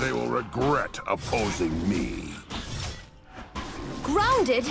They will regret opposing me. Grounded?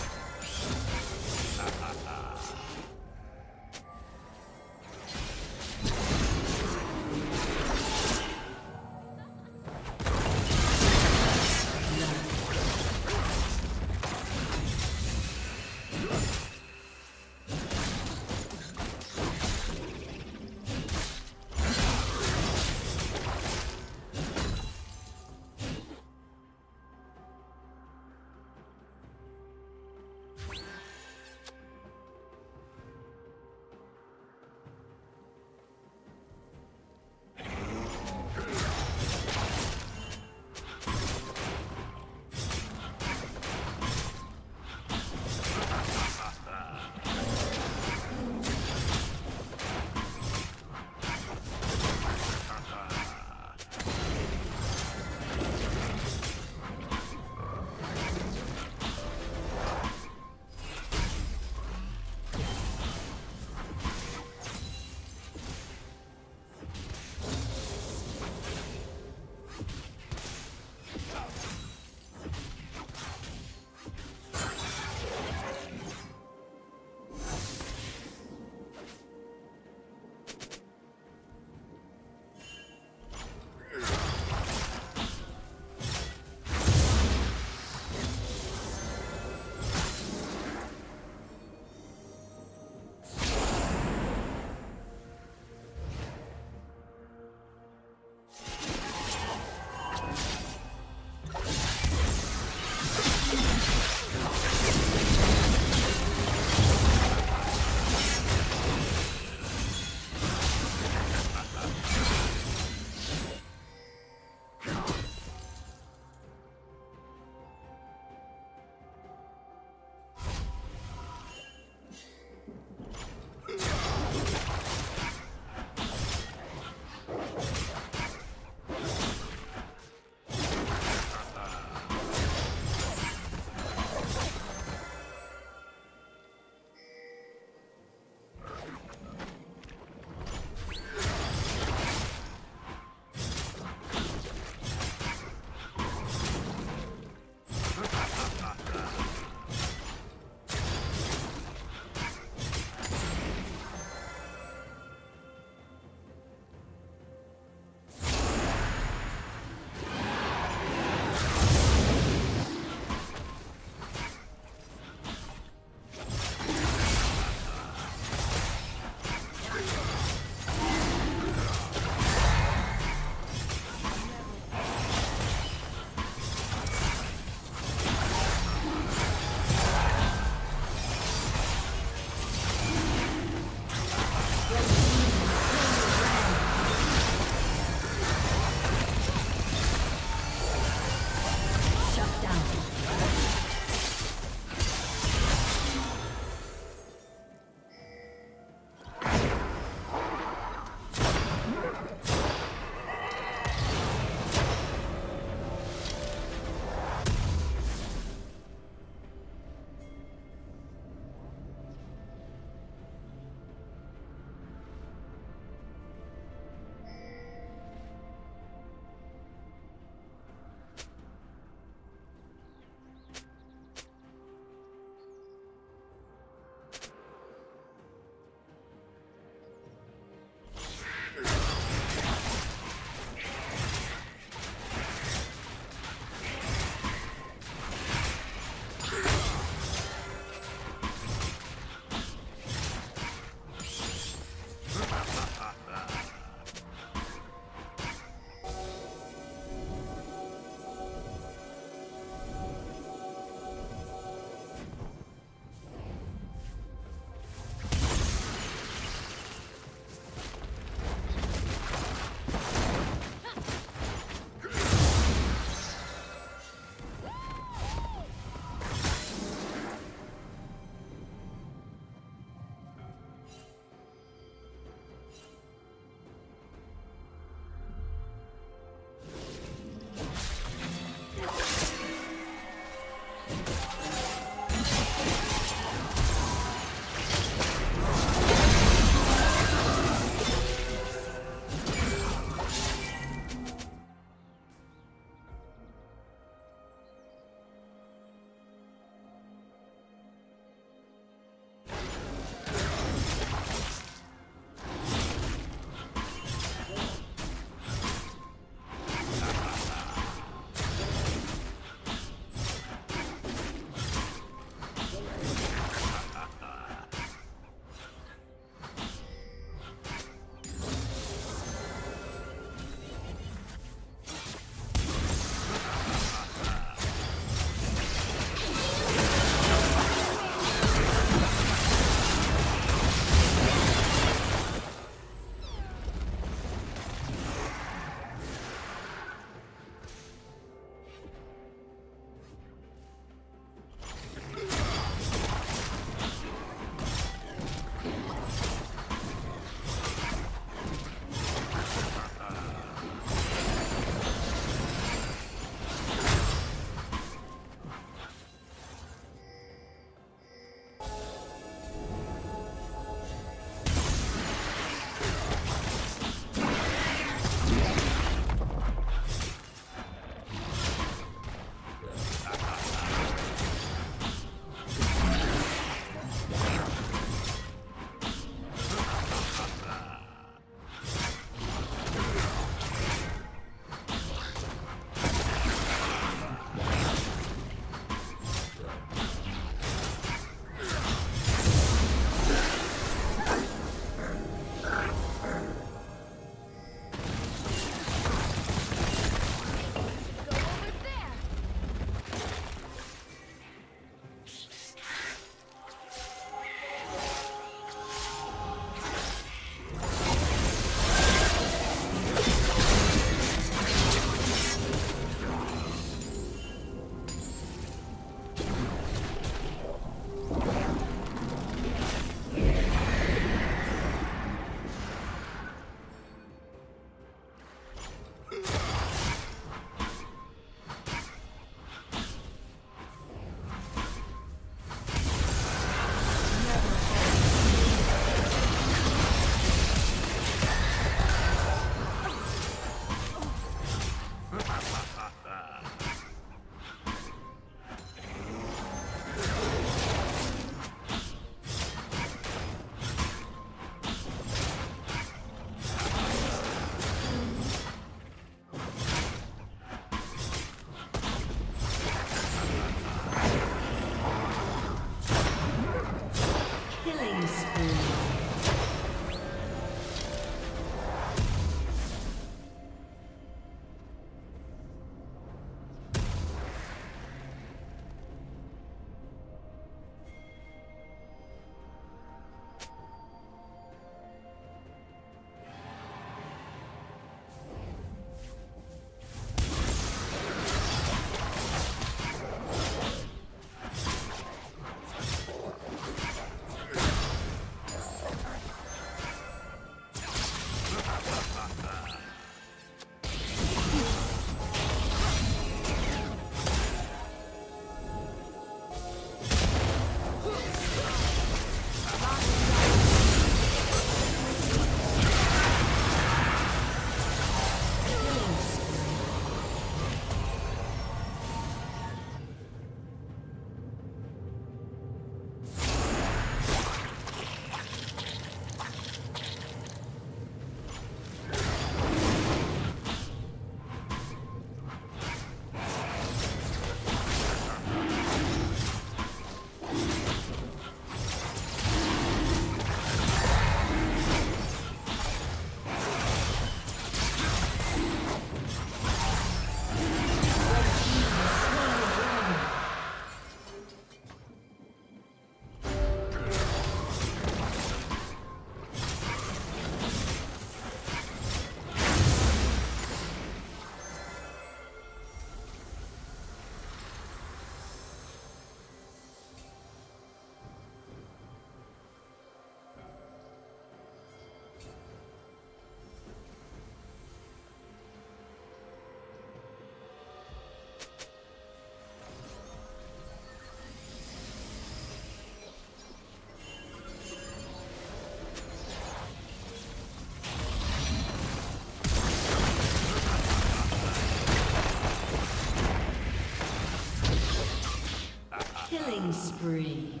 Killing spree.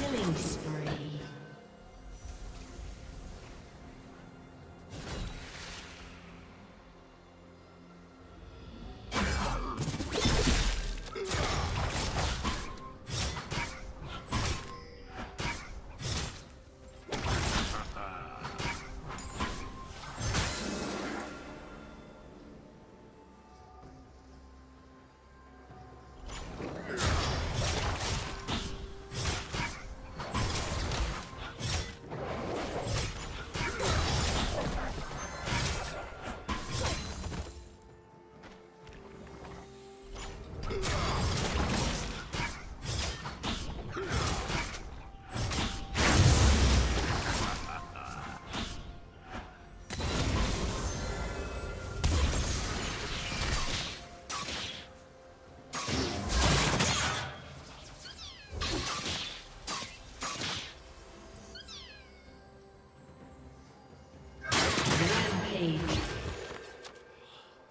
Killing spree.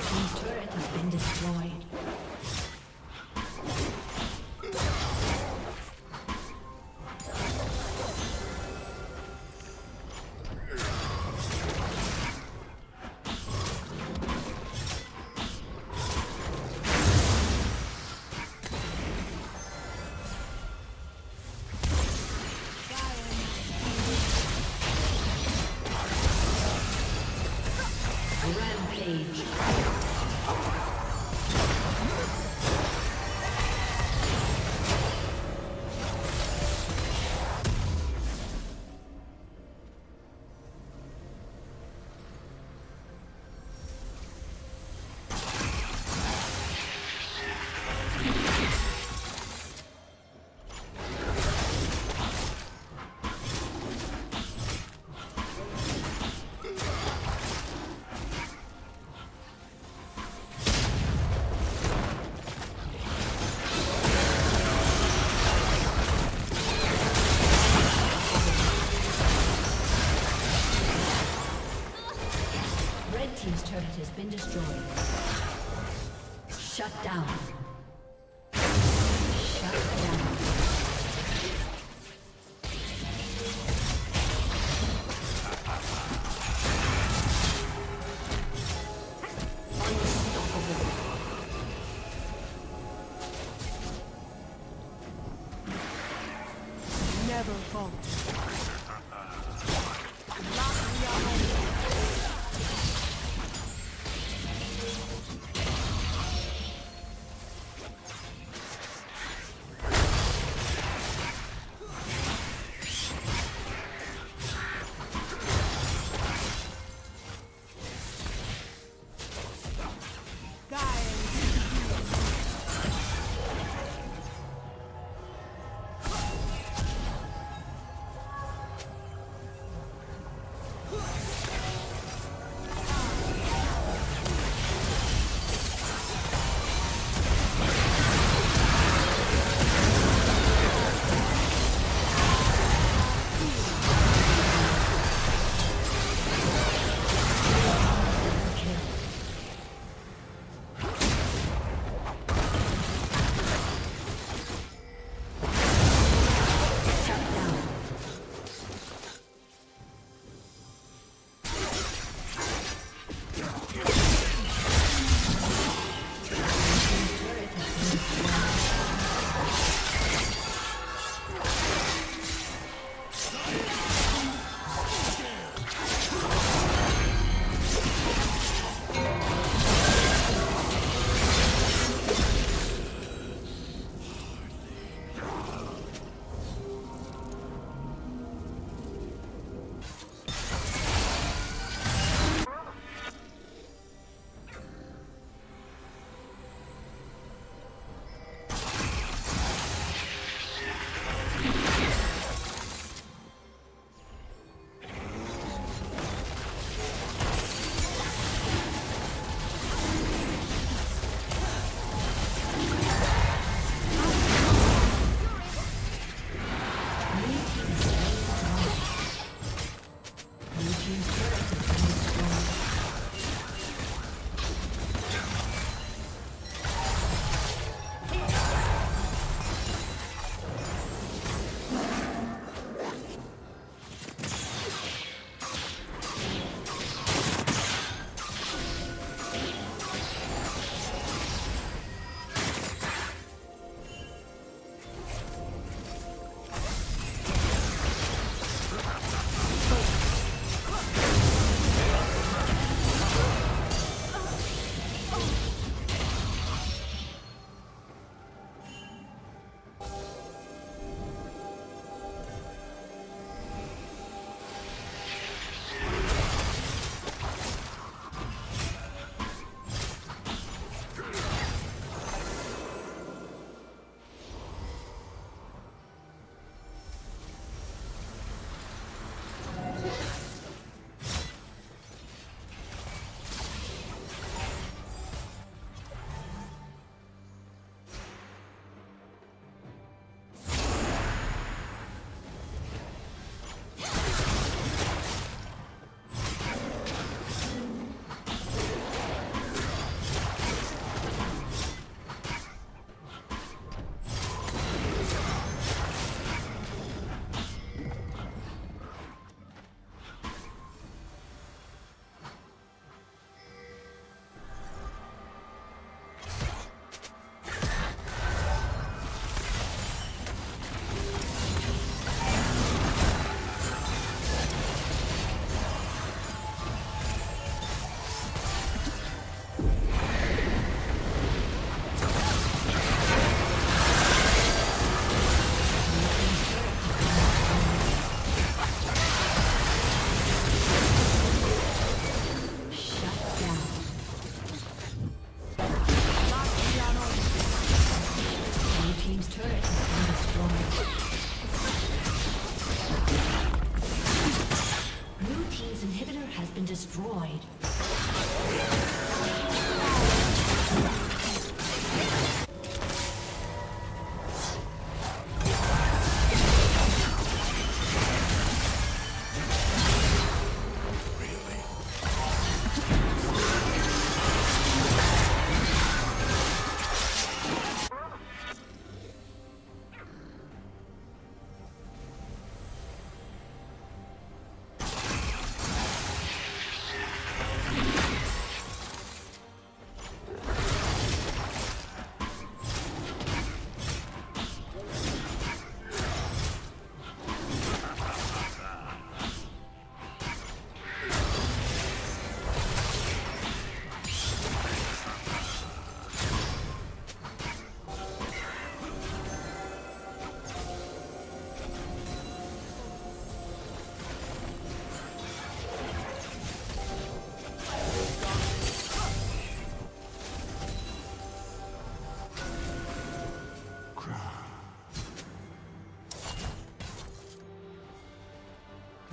Team's turret has been destroyed. Shut down. Shut down. Unstoppable. Never fall.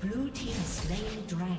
Blue team slain dragon.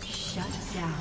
Shut down.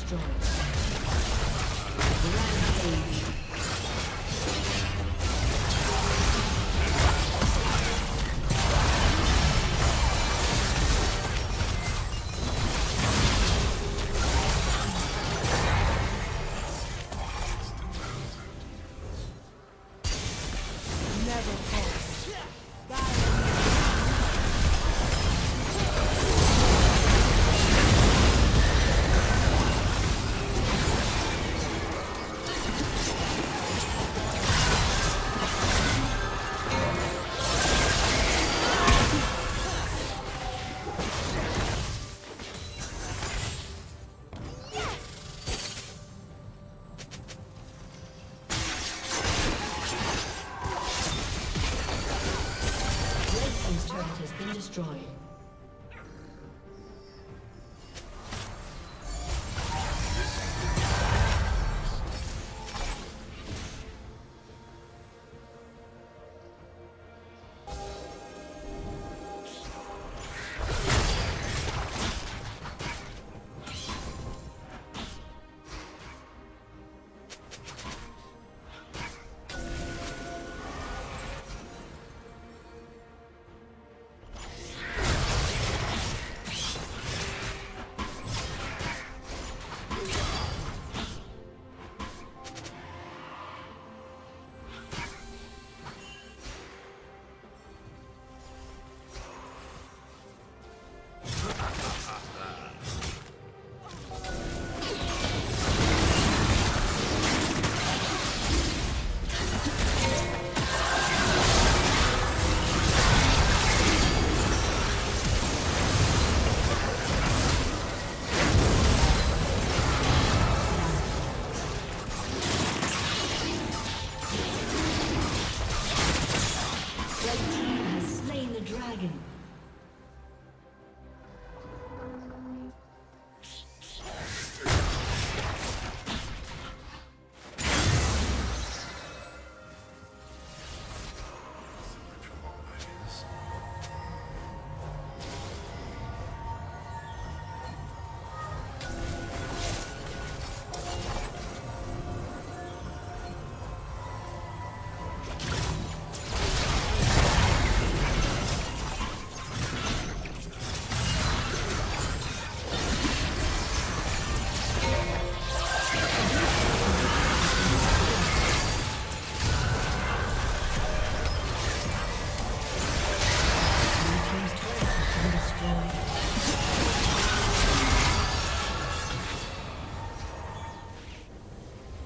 destroyed. Rampage.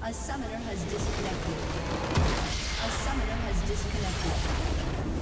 A summoner has disconnected.